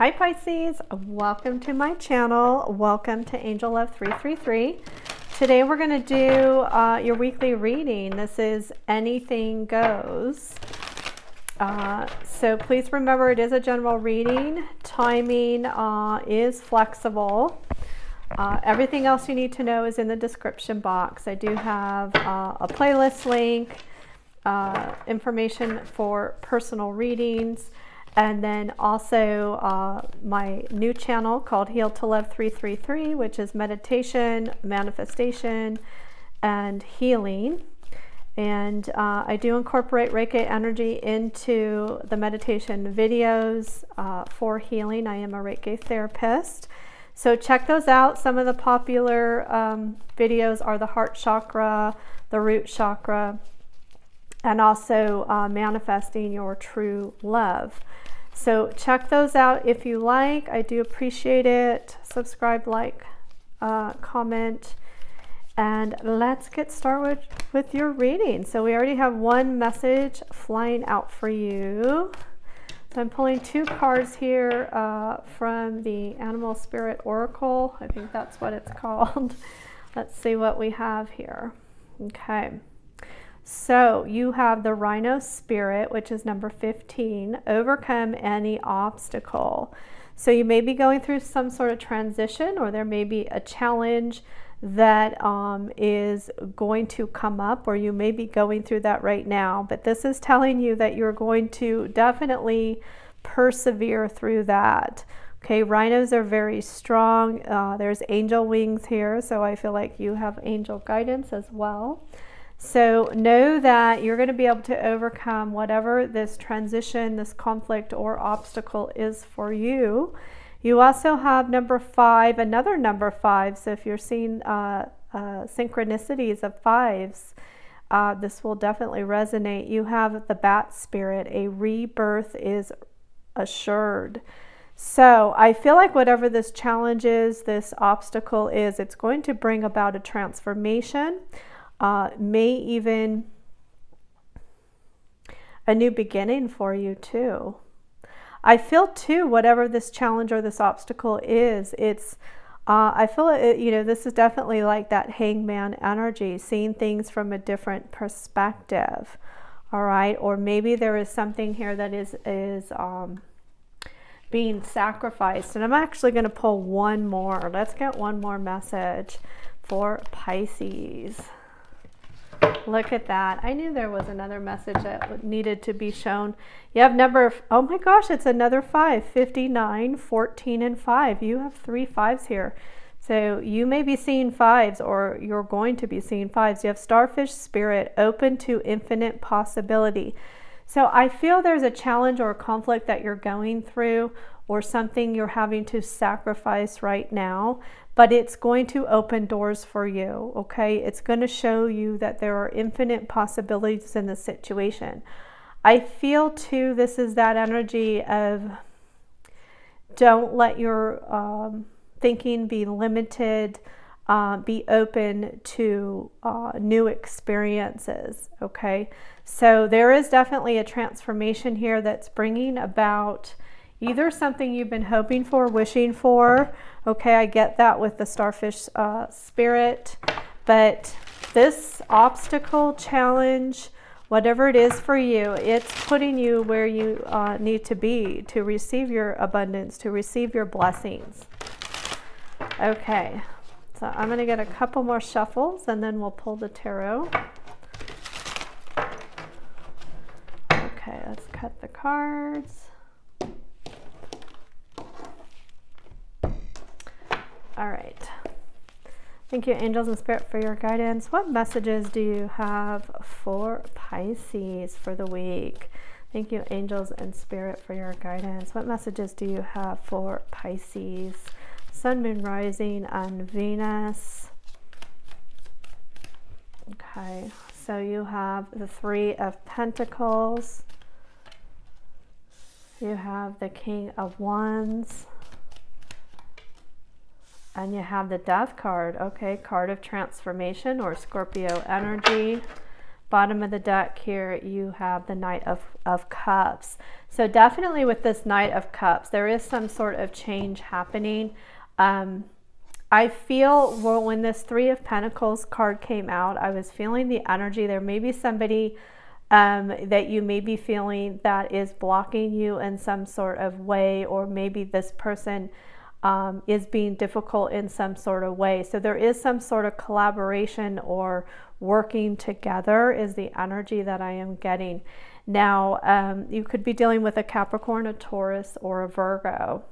Hi Pisces, welcome to my channel. Welcome to Angel Love 333. Today we're going to do your weekly reading. This is Anything Goes. So please remember it is a general reading. Timing is flexible. Everything else you need to know is in the description box. I do have a playlist link, information for personal readings, and then also my new channel called Heal to Love 333, which is meditation, manifestation, and healing. And I do incorporate Reiki energy into the meditation videos for healing. I am a Reiki therapist. So check those out. Some of the popular videos are the heart chakra, the root chakra, and also manifesting your true love. So check those out if you like. I do appreciate it. Subscribe, like, comment, and let's get started with your reading. So we already have one message flying out for you. So I'm pulling two cards here from the Animal Spirit Oracle. I think that's what it's called. Let's see what we have here. Okay. So you have the Rhino Spirit, which is number 15, overcome any obstacle. So you may be going through some sort of transition, or there may be a challenge that is going to come up, or you may be going through that right now. But this is telling you that you're going to definitely persevere through that. Okay, rhinos are very strong. There's angel wings here, so I feel like you have angel guidance as well. So know that you're going to be able to overcome whatever this transition, this conflict or obstacle is for you. You also have number 5, another number 5. So if you're seeing synchronicities of 5s, this will definitely resonate. You have the Bat Spirit. A rebirth is assured. So I feel like whatever this challenge is, this obstacle is, it's going to bring about a transformation. May even a new beginning for you too. I feel too, whatever this challenge or this obstacle is, it's, I feel, you know, this is definitely like that hangman energy, seeing things from a different perspective. All right. Or maybe there is something here that is being sacrificed. And I'm actually going to pull one more. Let's get one more message for Pisces. Look at that. I knew there was another message that needed to be shown. You have number, oh my gosh, it's another 5, 59, 14, and 5. You have 3 5s here. So you may be seeing 5s, or you're going to be seeing 5s. You have Starfish Spirit, open to infinite possibility. So I feel there's a challenge or a conflict that you're going through, or something you're having to sacrifice right now, but it's going to open doors for you, okay? It's going to show you that there are infinite possibilities in this situation. I feel too, this is that energy of don't let your thinking be limited, be open to new experiences, okay? So there is definitely a transformation here that's bringing about either something you've been hoping for, wishing for. Okay, I get that with the Starfish Spirit. But this obstacle, challenge, whatever it is for you, it's putting you where you need to be to receive your abundance, to receive your blessings. Okay, so I'm going to get a couple more shuffles and then we'll pull the tarot. Okay, let's cut the cards. All right. Thank you, angels and spirit, for your guidance. What messages do you have for Pisces for the week? Thank you, angels and spirit, for your guidance. What messages do you have for Pisces? Sun, moon, rising, and Venus. Okay. So you have the 3 of Pentacles. You have the King of Wands. And you have the Death card, okay, card of transformation or Scorpio energy. Bottom of the deck here, you have the Knight of Cups. So definitely with this Knight of Cups, there is some sort of change happening. I feel, well, when this Three of Pentacles card came out, I was feeling the energy. There may be somebody that you may be feeling that is blocking you in some sort of way, or maybe this person is being difficult in some sort of way. So there is some sort of collaboration or working together is the energy that I am getting. Now, you could be dealing with a Capricorn, a Taurus, or a Virgo.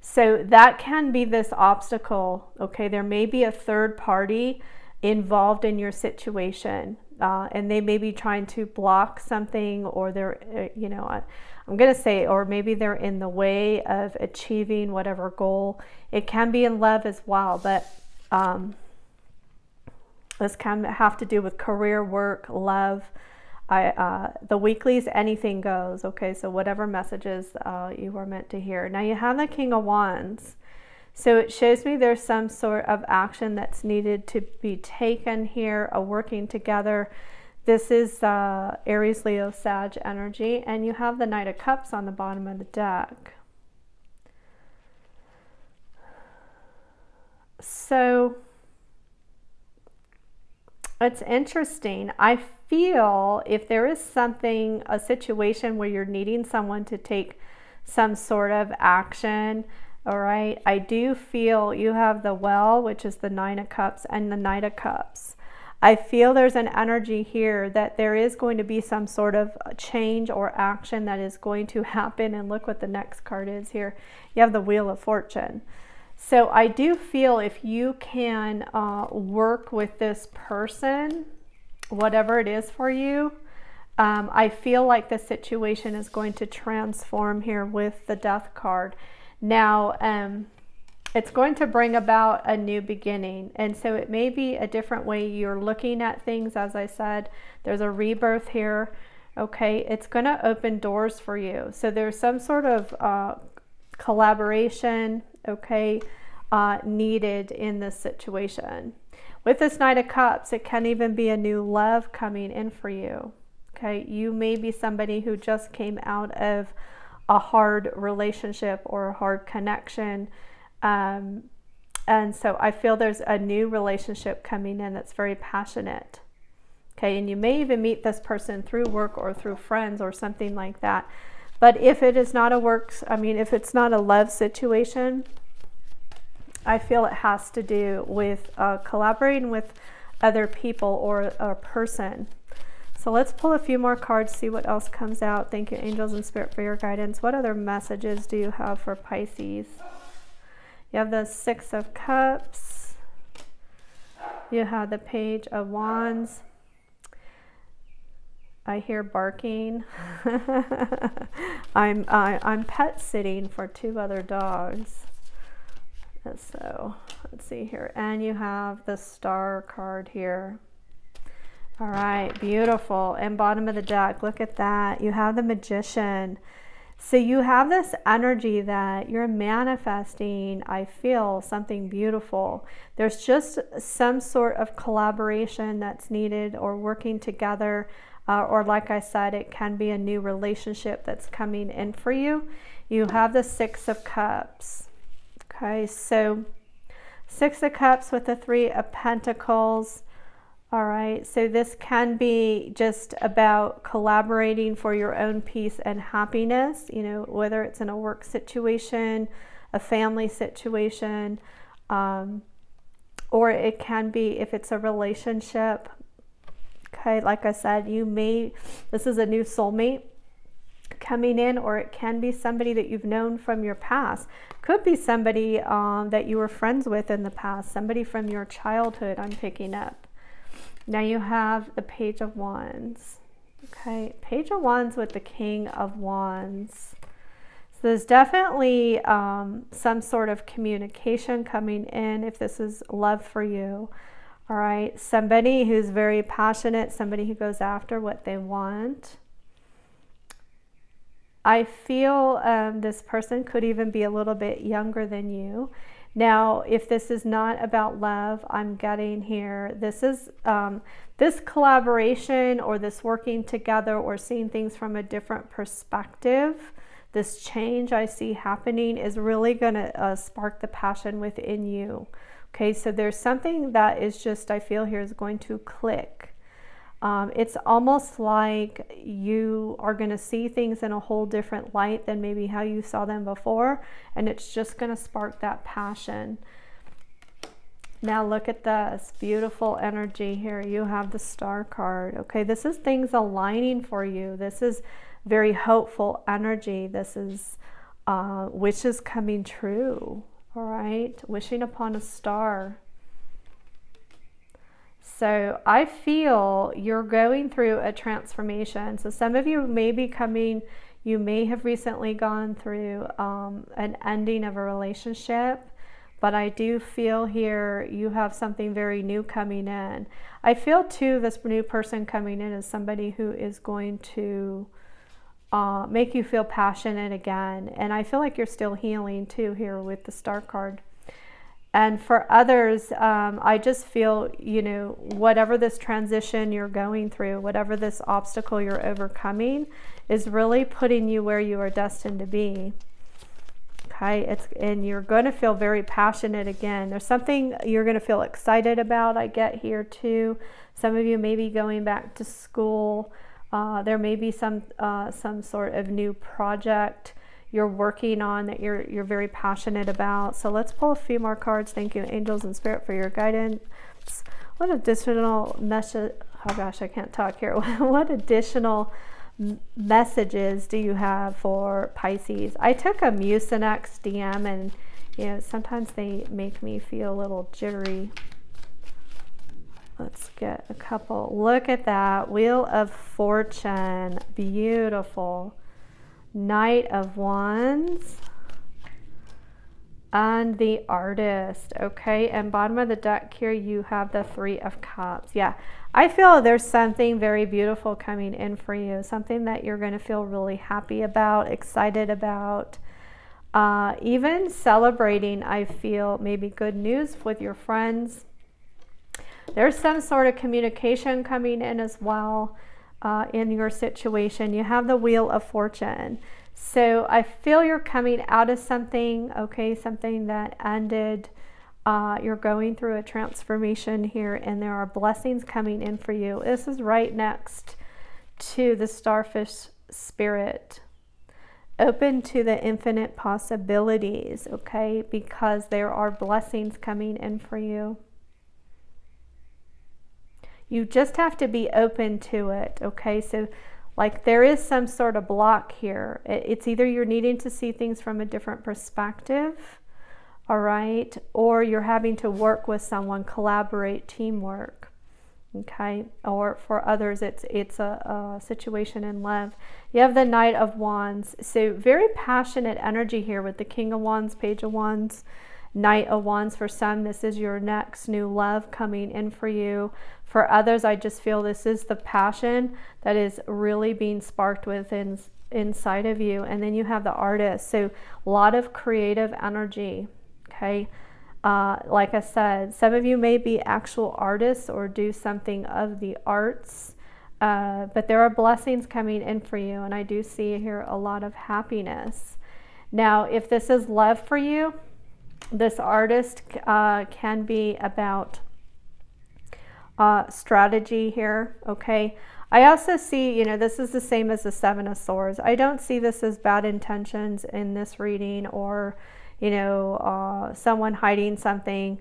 So that can be this obstacle, okay? There may be a third party involved in your situation, and they may be trying to block something, or they're, you know, I'm going to say, or maybe they're in the way of achieving whatever goal. It can be in love as well, but this can have to do with career, work, love. The weeklies, anything goes, okay? So whatever messages you were meant to hear. Now you have the King of Wands. So it shows me there's some sort of action that's needed to be taken here, a working together. This is Aries, Leo, Sag energy, and you have the Knight of Cups on the bottom of the deck. So it's interesting. I feel if there is something, a situation where you're needing someone to take some sort of action, all right, I do feel you have the Well, which is the Nine of Cups, and the Knight of Cups. I feel there's an energy here that there is going to be some sort of change or action that is going to happen. And look what the next card is here. You have the Wheel of Fortune. So I do feel if you can work with this person, whatever it is for you, I feel like the situation is going to transform here with the Death card. Now, it's going to bring about a new beginning. And so it may be a different way you're looking at things. As I said, there's a rebirth here. Okay, it's going to open doors for you. So there's some sort of collaboration, okay, needed in this situation. With this Knight of Cups, it can even be a new love coming in for you. Okay, you may be somebody who just came out of a hard relationship or a hard connection, and so I feel there's a new relationship coming in that's very passionate, okay? And you may even meet this person through work or through friends or something like that. But if it is not a if it's not a love situation, I feel it has to do with collaborating with other people or a person. So let's pull a few more cards, see what else comes out. Thank you, angels and spirit, for your guidance. What other messages do you have for Pisces? You have the Six of Cups. You have the Page of Wands. I hear barking. I'm pet sitting for two other dogs. So let's see here. And you have the Star card here. All right, beautiful. And bottom of the deck, look at that. You have the Magician. So you have this energy that you're manifesting, I feel, something beautiful. There's just some sort of collaboration that's needed or working together. Or like I said, it can be a new relationship that's coming in for you. You have the Six of Cups. Okay, so Six of Cups with the Three of Pentacles. All right, so this can be just about collaborating for your own peace and happiness, you know, whether it's in a work situation, a family situation, or it can be if it's a relationship. Okay, like I said, this is a new soulmate coming in, or it can be somebody that you've known from your past. Could be somebody that you were friends with in the past, somebody from your childhood, I'm picking up. Now you have the Page of Wands. Okay, Page of Wands with the King of Wands. So there's definitely some sort of communication coming in if this is love for you. All right, somebody who's very passionate, somebody who goes after what they want. I feel this person could even be a little bit younger than you. Now, if this is not about love, I'm getting here, this is this collaboration or this working together or seeing things from a different perspective. This change I see happening is really going to spark the passion within you. Okay, so there's something that is just, I feel here, is going to click. It's almost like you are going to see things in a whole different light than maybe how you saw them before, and it's just going to spark that passion. Now look at this beautiful energy here. You have the Star card. Okay, this is things aligning for you. This is very hopeful energy. This is wishes coming true. All right, wishing upon a star. So I feel you're going through a transformation. So some of you may be coming, you may have recently gone through an ending of a relationship, but I do feel here you have something very new coming in. I feel too this new person coming in is somebody who is going to make you feel passionate again. And I feel like you're still healing too here with the Star card. And for others, I just feel, you know, whatever this transition you're going through, whatever this obstacle you're overcoming is really putting you where you are destined to be. Okay, and you're going to feel very passionate again. There's something you're going to feel excited about, I get here too. Some of you may be going back to school. There may be some sort of new project you're working on that you're very passionate about. So let's pull a few more cards. Thank you, angels and spirit, for your guidance. What additional message, oh gosh, I can't talk here. What additional messages do you have for Pisces? I took a Mucinex DM, and you know, sometimes they make me feel a little jittery. Let's get a couple. Look at that, Wheel of Fortune, beautiful. Knight of Wands and the Artist. Okay, and bottom of the deck here you have the Three of Cups. Yeah, I feel there's something very beautiful coming in for you, something that you're going to feel really happy about, excited about, even celebrating. I feel maybe good news with your friends. There's some sort of communication coming in as well. In your situation, you have the Wheel of Fortune. So I feel you're coming out of something, okay, something that ended. You're going through a transformation here, and there are blessings coming in for you. This is right next to the Starfish Spirit. Open to the infinite possibilities, okay, because there are blessings coming in for you. You just have to be open to it, okay? So, like, there is some sort of block here. It's either you're needing to see things from a different perspective, all right? Or you're having to work with someone, collaborate, teamwork, okay? Or for others, it's a situation in love. You have the Knight of Wands. So, very passionate energy here with the King of Wands, Page of Wands, Knight of Wands. For some, this is your next new love coming in for you. For others, I just feel this is the passion that is really being sparked within, inside of you. And then you have the Artist. So a lot of creative energy, okay? Like I said, some of you may be actual artists or do something of the arts, but there are blessings coming in for you. And I do see here a lot of happiness. Now, if this is love for you, this Artist can be about strategy here, okay? I also see, you know, this is the same as the Seven of Swords. I don't see this as bad intentions in this reading, or, you know, someone hiding something,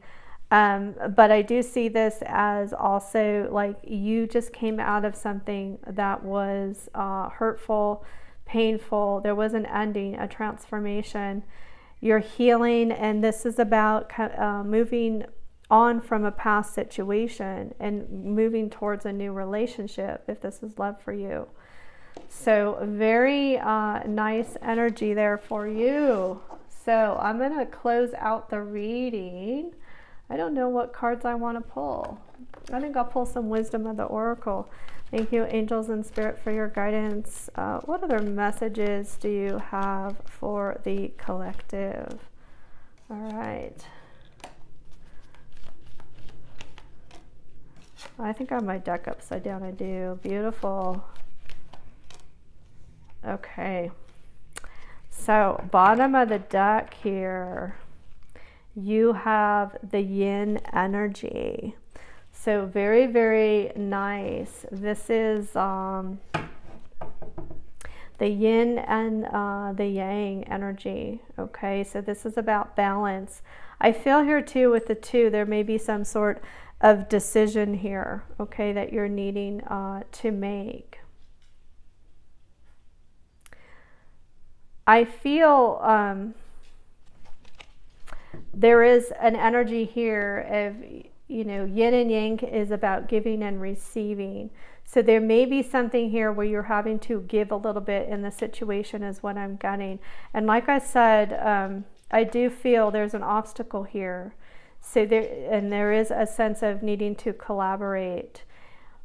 but I do see this as also like you just came out of something that was hurtful, painful. There was an ending, a transformation. You're healing, and this is about moving on from a past situation and moving towards a new relationship, if this is love for you. So very nice energy there for you. So I'm going to close out the reading. I don't know what cards I want to pull. I think I'll pull some Wisdom of the Oracle. Thank you, angels and spirit, for your guidance. What other messages do you have for the collective? All right. I think I have my deck upside down. I do. Beautiful. Okay. So bottom of the deck here, you have the yin energy. So very, very nice. This is the yin and the yang energy. Okay, so this is about balance. I feel here too with the two, there may be some sort of decision here, okay, that you're needing to make. I feel there is an energy here of, you know, yin and yang is about giving and receiving. So there may be something here where you're having to give a little bit in the situation is what I'm getting. And like I said, I do feel there's an obstacle here. So there is a sense of needing to collaborate.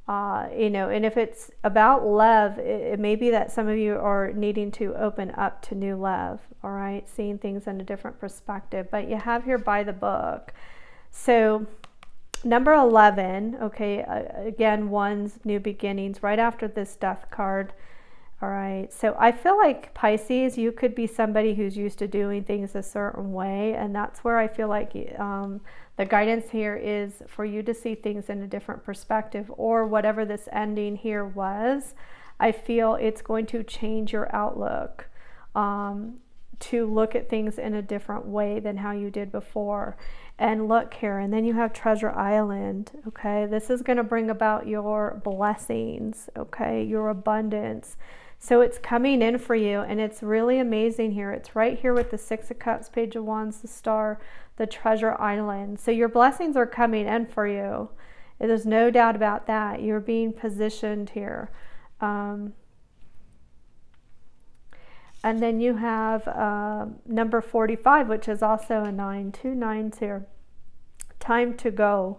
You know, and if it's about love, it may be that some of you are needing to open up to new love, all right? Seeing things in a different perspective. But you have here by the book. So number 11, okay, again, one's new beginnings right after this death card. All right, so I feel like Pisces, you could be somebody who's used to doing things a certain way, and that's where I feel like the guidance here is for you to see things in a different perspective, or whatever this ending here was. I feel it's going to change your outlook to look at things in a different way than how you did before. And look here, and then you have Treasure Island, okay? This is going to bring about your blessings, okay? Your abundance. So it's coming in for you, and it's really amazing here. It's right here with the Six of Cups, Page of Wands, the Star, the Treasure Island. So your blessings are coming in for you. There's no doubt about that. You're being positioned here. And then you have number 45, which is also a 9, 2 9s here. Time to go,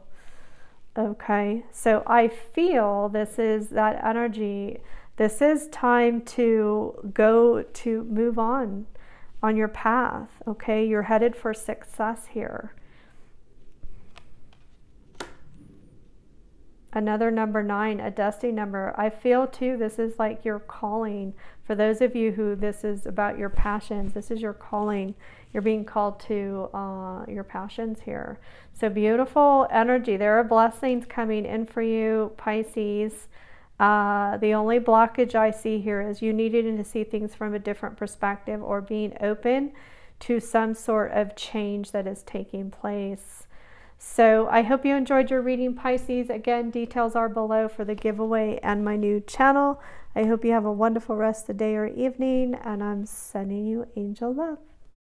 okay? So I feel this is that energy. This is time to go, to move on your path, okay? You're headed for success here. Another number 9, a dusty number. I feel too, this is like your calling. For those of you who this is about your passions, this is your calling. You're being called to your passions here. So beautiful energy. There are blessings coming in for you, Pisces. The only blockage I see here is you needing to see things from a different perspective, or being open to some sort of change that is taking place. So I hope you enjoyed your reading, Pisces. Again, details are below for the giveaway and my new channel. I hope you have a wonderful rest of the day or evening, and I'm sending you angel love.